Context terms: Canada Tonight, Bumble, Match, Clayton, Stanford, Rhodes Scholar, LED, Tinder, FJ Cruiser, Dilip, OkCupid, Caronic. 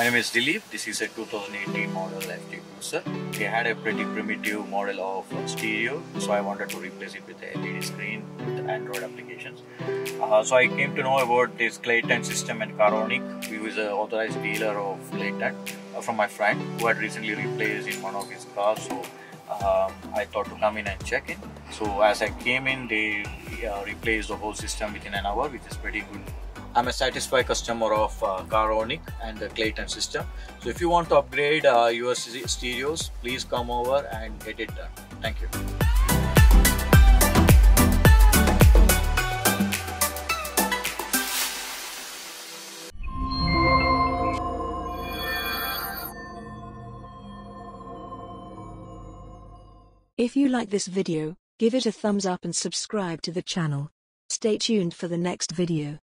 My name is Dilip. This is a 2018 model FJ Cruiser. They had a pretty primitive model of stereo, so I wanted to replace it with a LED screen with Android applications. So I came to know about this Clayton system and Caronic, who is an authorized dealer of Clayton, from my friend who had recently replaced in one of his cars. So I thought to come in and check in. So as I came in, they replaced the whole system within an hour, which is pretty good. I'm a satisfied customer of Caronic and the Clayton system. So if you want to upgrade your stereos, please come over and get it done. Thank you. If you like this video, give it a thumbs up and subscribe to the channel. Stay tuned for the next video.